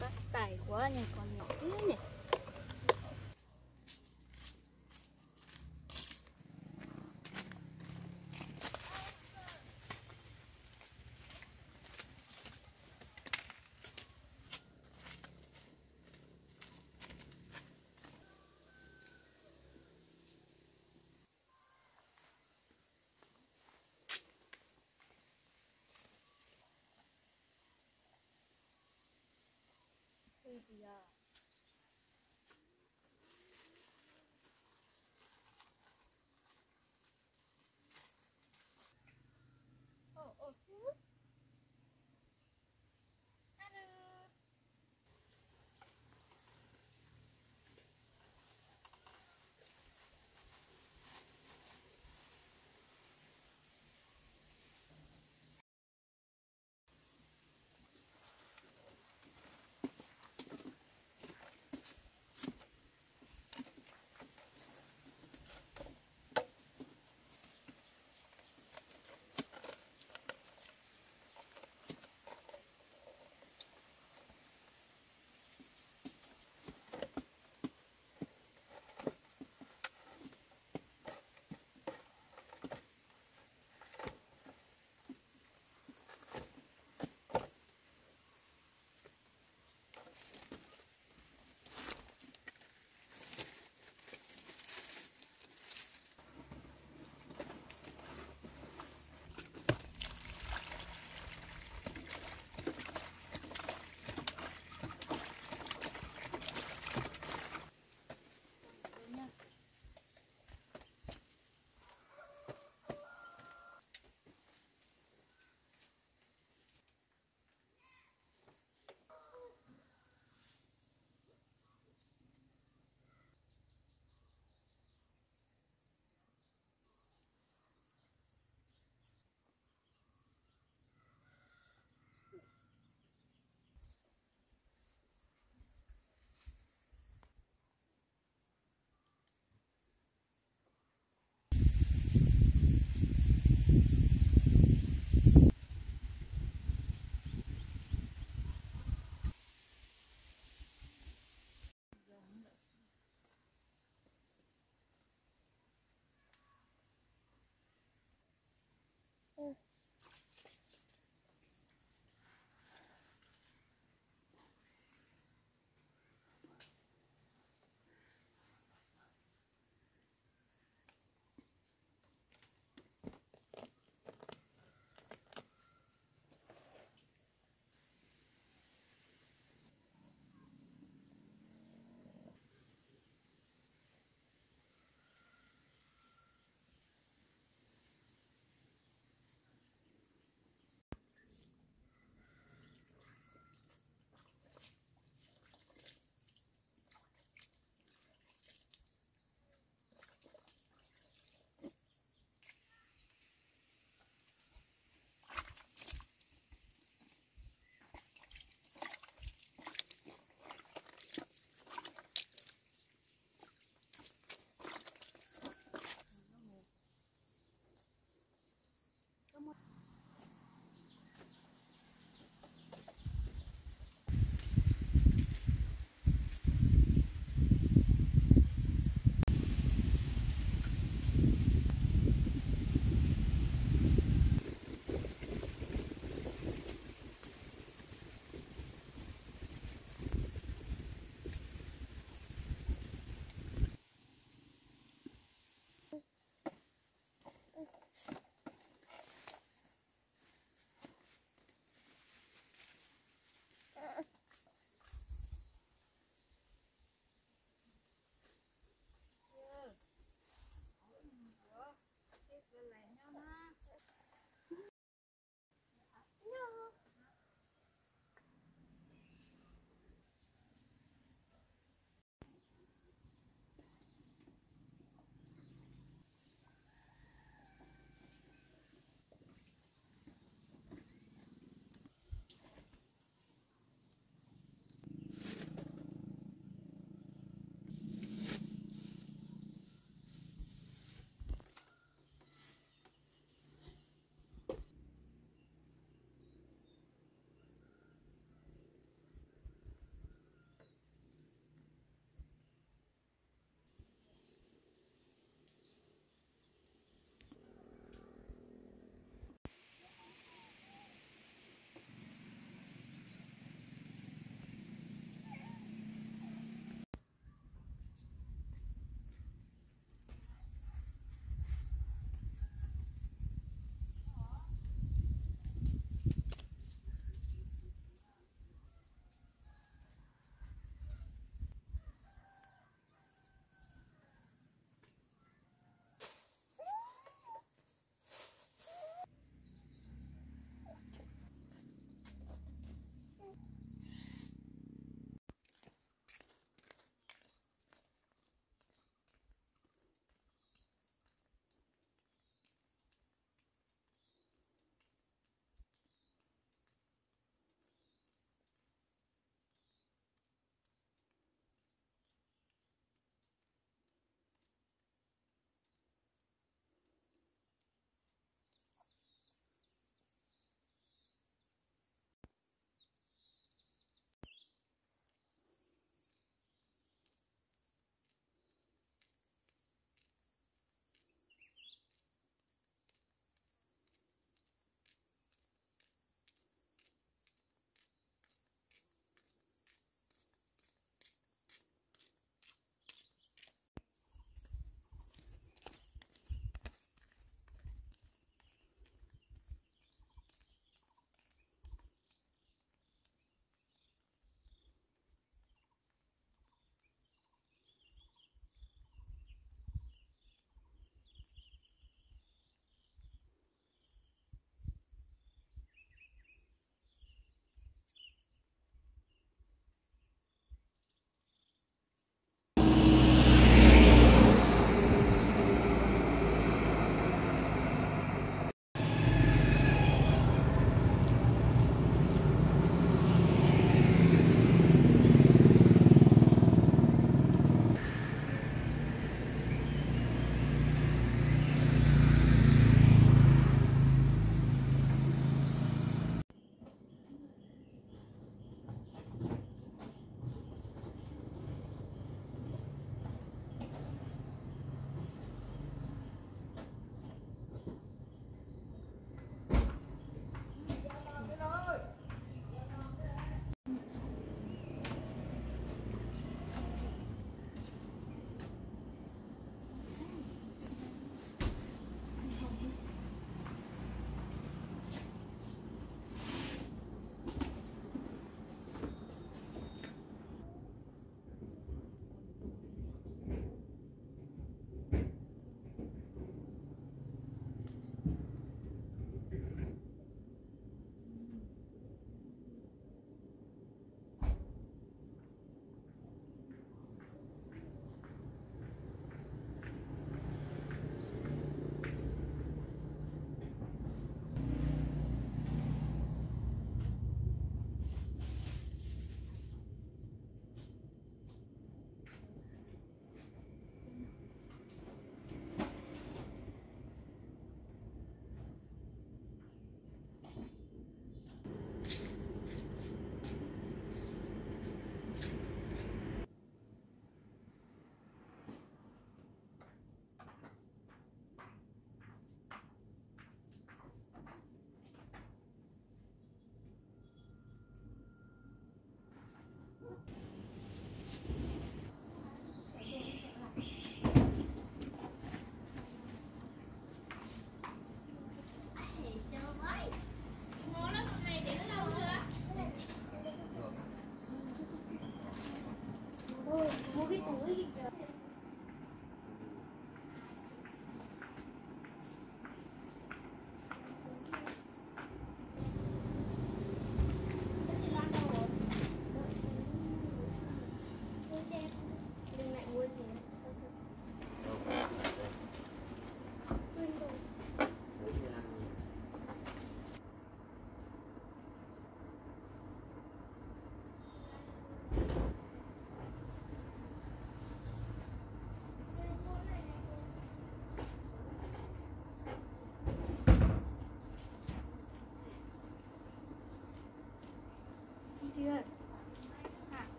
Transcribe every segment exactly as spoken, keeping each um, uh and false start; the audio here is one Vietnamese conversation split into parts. Bắt tài quá nha, còn nhỏ tí nè. Oh, oh, food?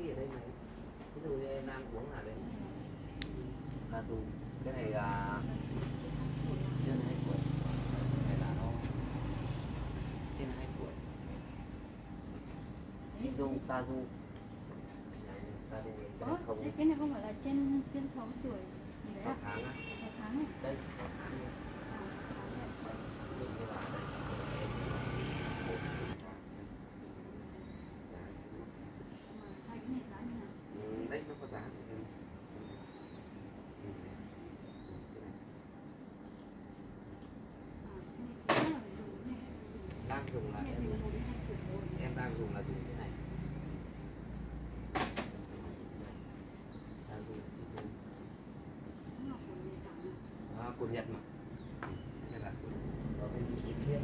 Ở đây này, ví dụ như em đang uống là đấy là dù cái này là trên hai tuổi, cái này là nó trên hai tuổi. Ví dụ ta dù ta dù cái này không, cái này không phải là trên trên sáu tuổi, sáu tháng á, sáu tháng này, đây sáu tháng này, ví dụ như là đây. Dùng là em, em đang dùng là dùng cái này, đang dùng là à, của Nhật mà, đây là của Nhật.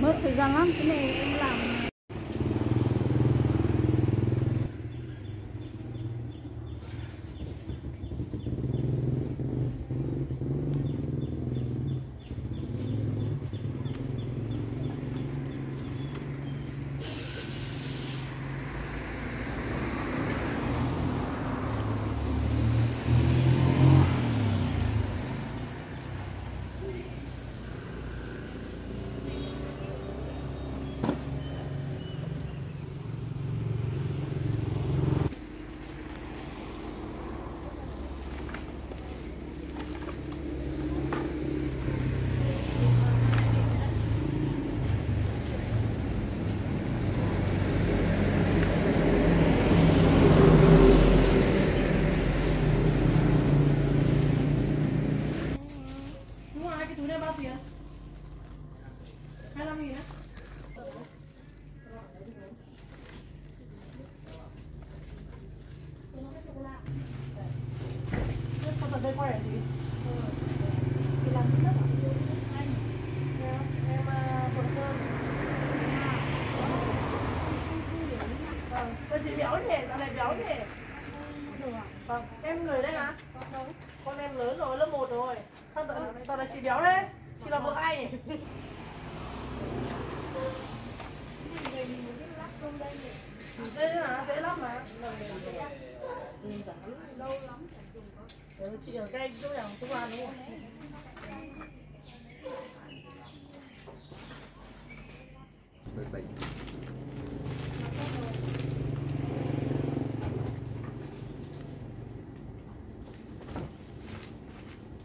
Mất thời gian lắm, cái này em làm hai mươi lăm nghìn á. Sao tận đây quay hả chị? Chị làm rất là nhiều anh. Em Phượng Sơn. Vâng, con chị béo nhỉ, dạo này béo nhỉ. Vâng, em người đây hả? Con em lớn rồi, lớp một rồi. Sao tận này chị béo thế? Chị là vợ ai nhỉ? Đây mà, dễ lắm mà. Lâu lắm phải dùng thôi. Để chị ở cái chỗ nào cũng ăn đúng không? mười bảy.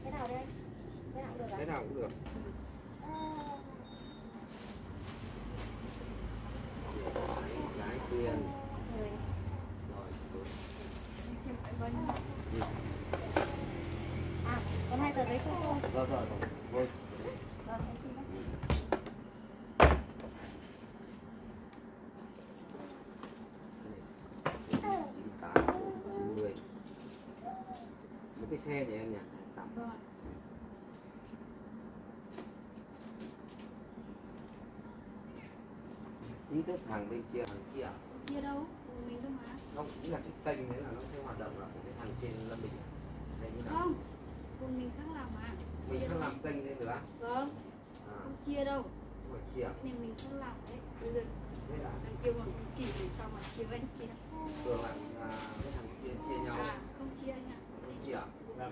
Cái nào đây? Cái nào cũng được. Cái nào cũng được. Lái tiền. À, còn hai tờ giấy không? Không? Rồi, rồi, rồi. Vâng, em xin bác. chín mươi tám, chín mươi. Mấy cái xe này em nhỉ? Tắm. Vâng. Ý thức hàng bên kia, hàng kia. Kia đâu? Mình đâu mà. Không, ý là cái kênh đấy là nó sẽ hoạt động là cái thằng trên Lâm Bình. Không, cùng mình khác làm mà. Mình chia khác làm kênh lên nữa. Vâng, à. Không chia đâu. Mà chia à? Nên mình khác làm đấy. Bây giờ thằng kia còn kỳ thì sao mà chia với anh kia. Thường là cái thằng kia chia nhau. À, không chia anh ạ. Không chia à? Làm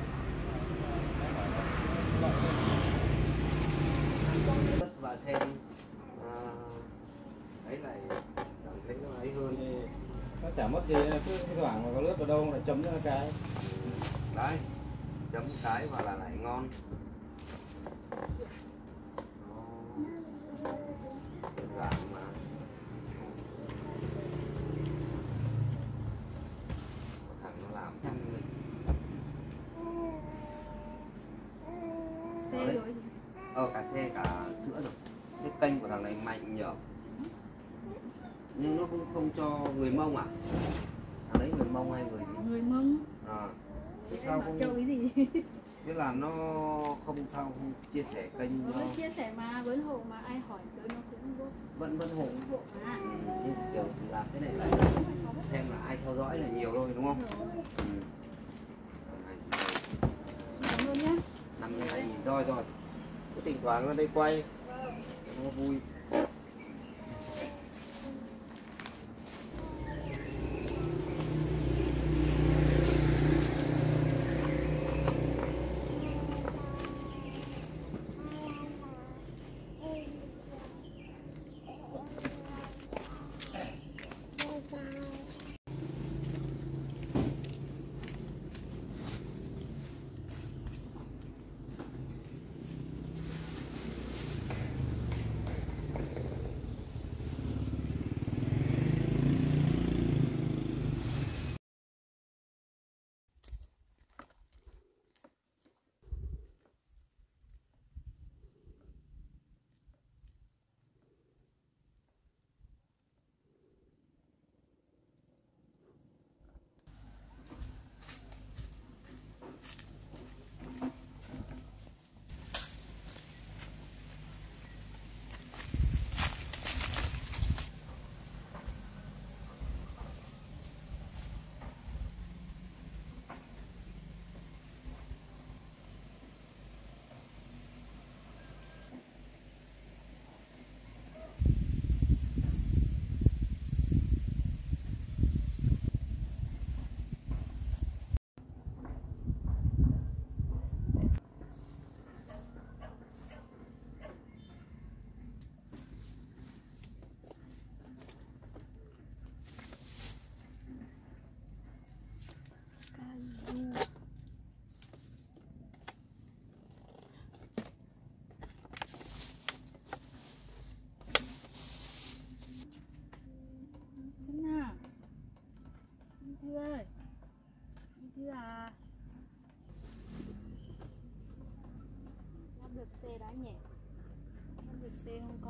Và xem ấy này cảm thấy nó ấy hơn. Nó chả mất gì, cứ thi thoảng mà có lướt vào đâu lại chấm cho cái. Đấy, chấm cái và là lại ngon. Ờ, cả xe cả sữa rồi. Cái kênh của thằng này mạnh nhở. Nhưng nó cũng không cho người Mông à? Thằng đấy người Mông hay người gì? Người Mông. À, thế sao không... Châu cái gì? Thế là nó không sao không chia sẻ kênh. Nó chia sẻ mà, vẫn hộ mà ai hỏi tới nó cũng vô. Vẫn vẫn hộ. Hộ mà. Ừ, nhưng kiểu làm cái này là xem là ai theo dõi là nhiều thôi đúng không? Ừ. Cảm ơn nhá. năm mươi hai nghìn rồi rồi. Cái thỉnh thoảng ra đây quay nó vui.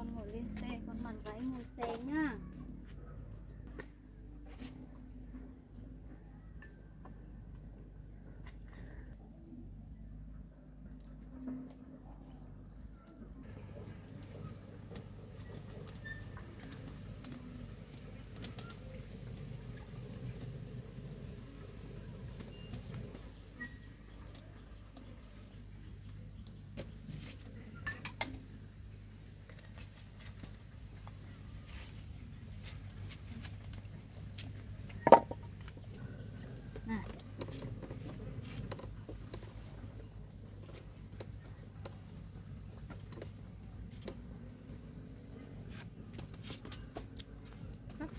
con ngồi lên xe, con màn váy ngồi xe nhá.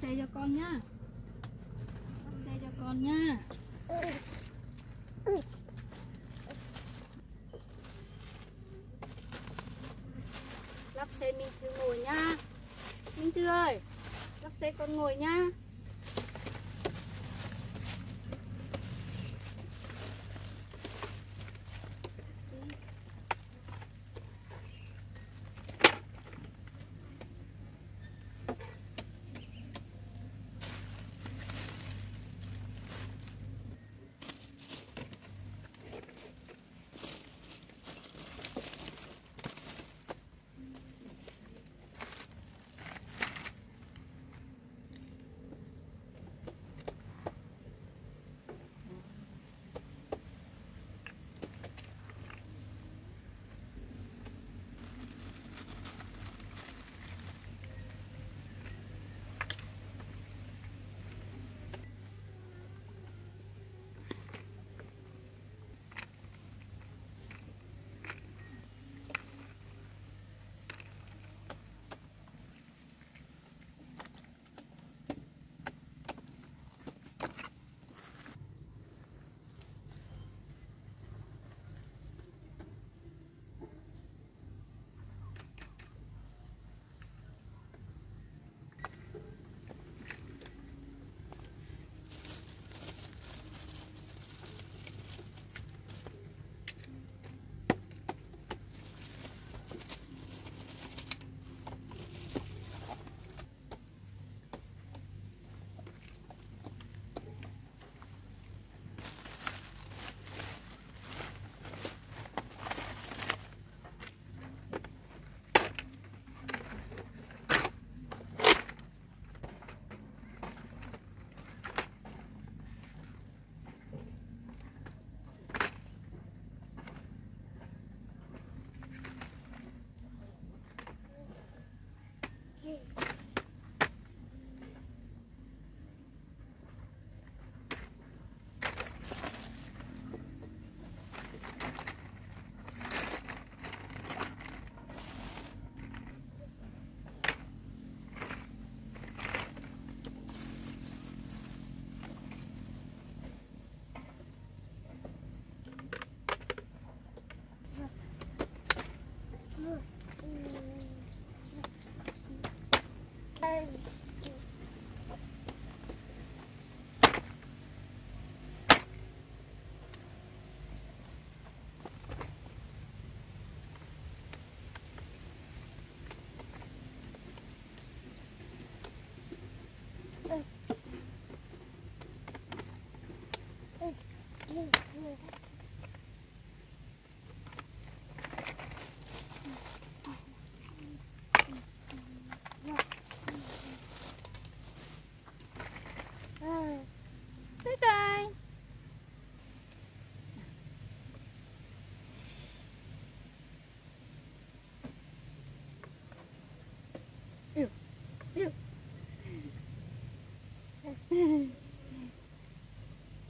Xe cho con nhá, xe cho con nhá. Lắp xe Minh Thư ngồi nhá. Minh Thư ơi, lắp xe con ngồi nhá.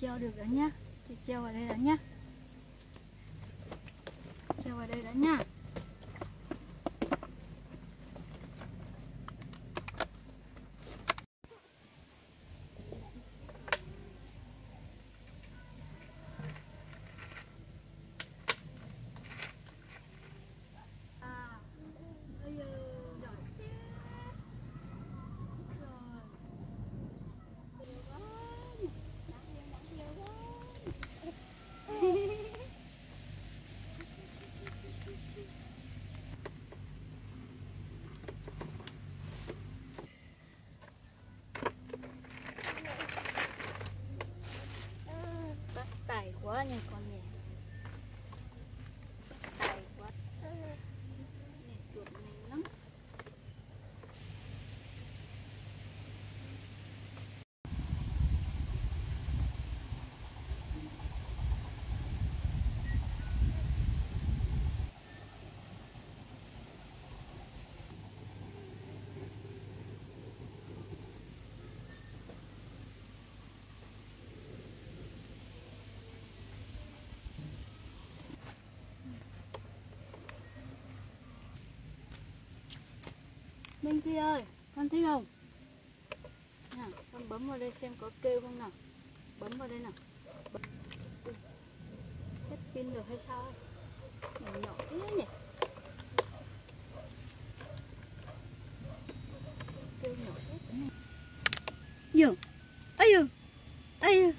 Treo được rồi nhá, chị treo vào đây đã nhá, treo vào đây đã nhá. Thank you. nhà con nhỉ. Tài quá. Này chuột này lắm. Minh Thư ơi, con thích không? Nào, con bấm vào đây xem có kêu không nào. Bấm vào đây nào. Bấm. Hết pin được hay sao ấy? Nhỏ nhỏ thế nhỉ. Kêu nhỏ hết thế này. Dừng. Ây dừng. Ây dừng.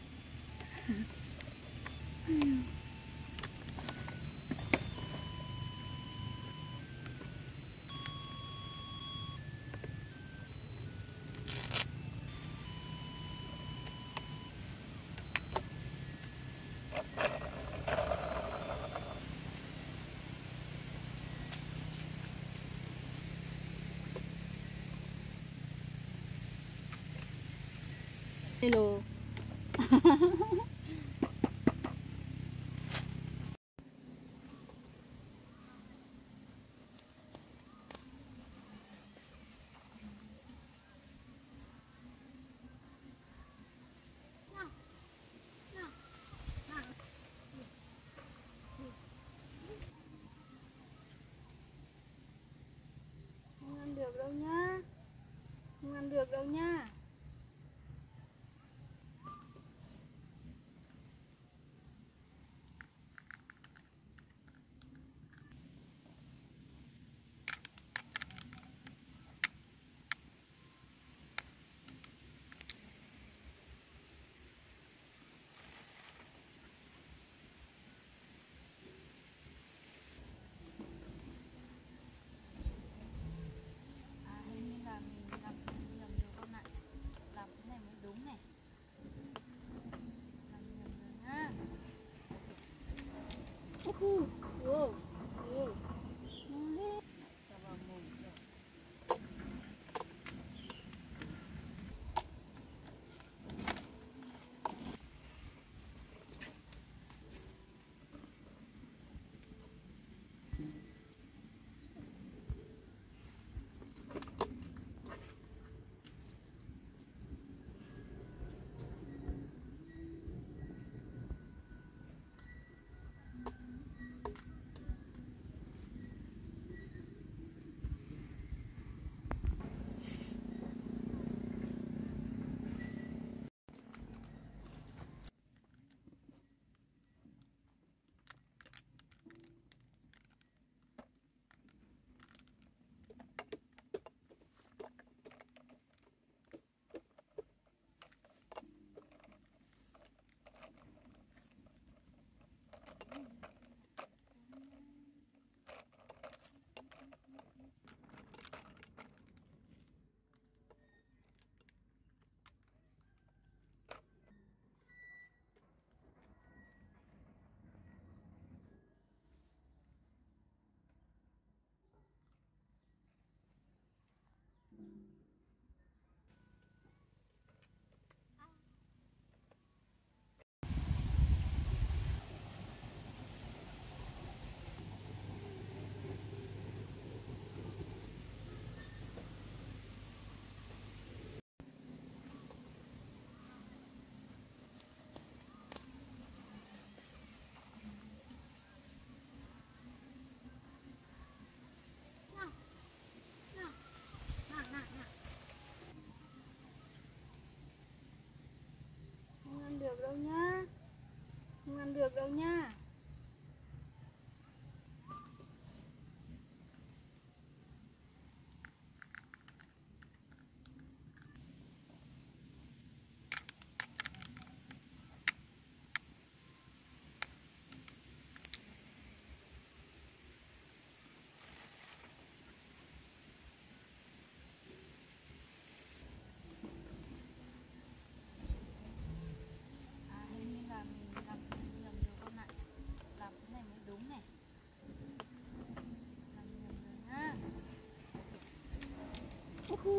Hello. Không ăn được đâu nhá. Không ăn được đâu nhá. Đi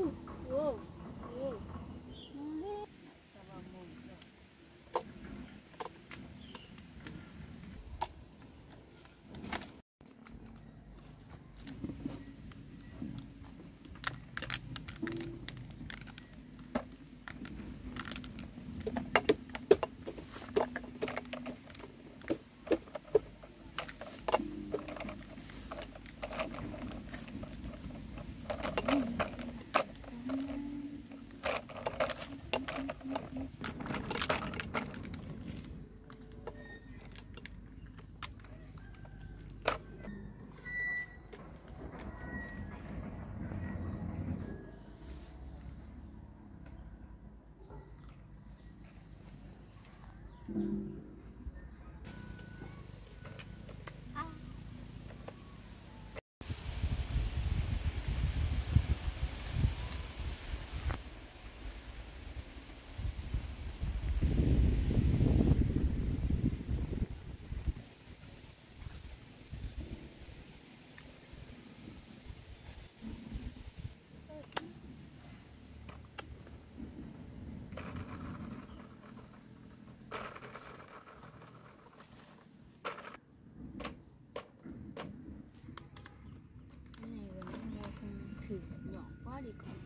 con.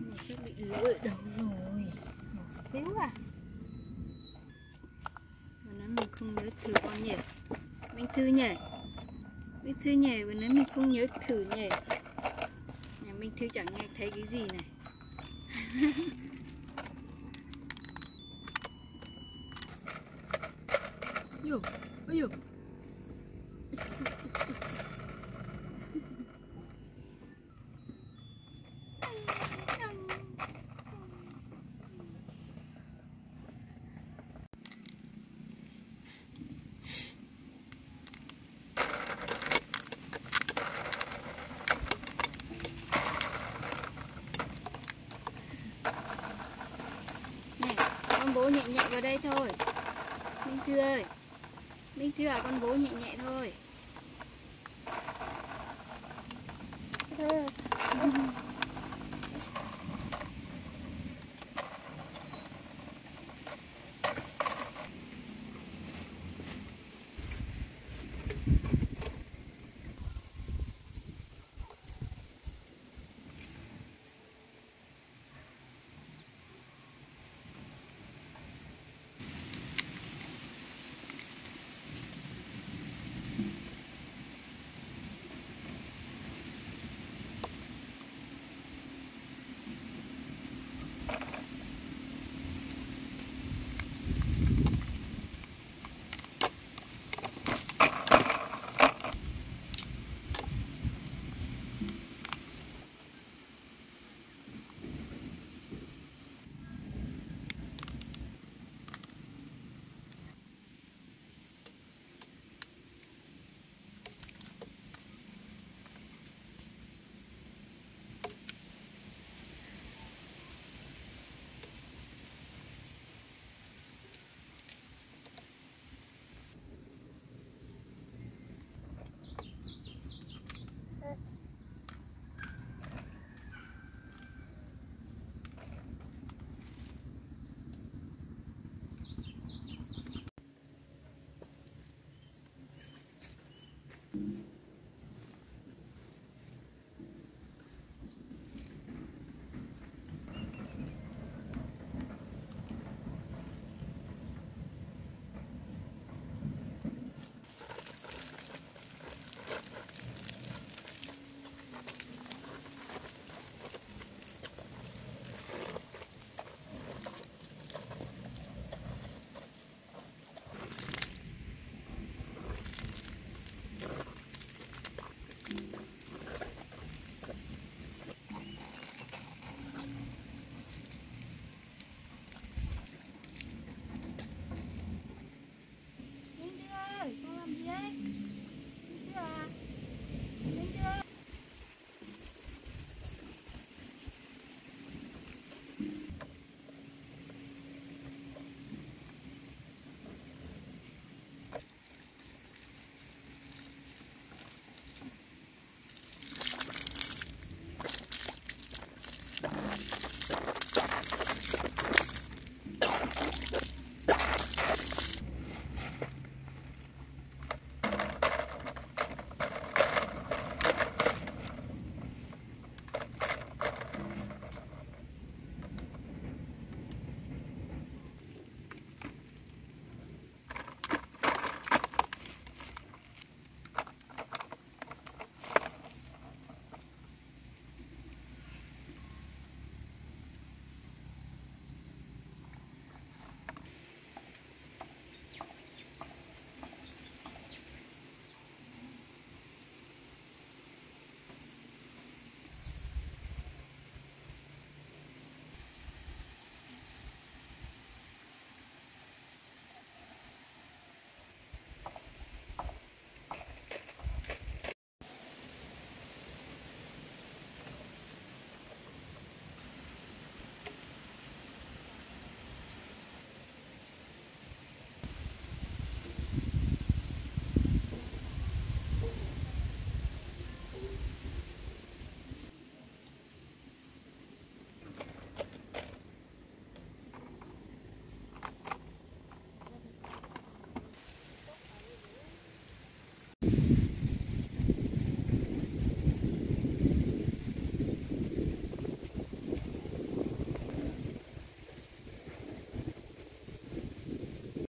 Này chắc bị lỡ ở đâu rồi. Một xíu à. Bữa nãy mình không nhớ thử con nhỉ. Minh Thư nhỉ. Minh Thư nhỉ, bữa nãy mình không nhớ thử nhỉ. Nhà Minh Thư chẳng nghe thấy cái gì này. Dù, ôi dù. Bố nhẹ nhẹ vào đây thôi Minh Thư ơi. Minh Thư à, con bố nhẹ nhẹ thôi.